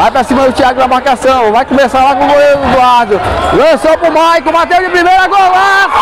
Vai pra cima do Thiago na marcação. Vai começar lá com o goleiro Eduardo. Lançou pro Maicon, bateu de primeira, golaço!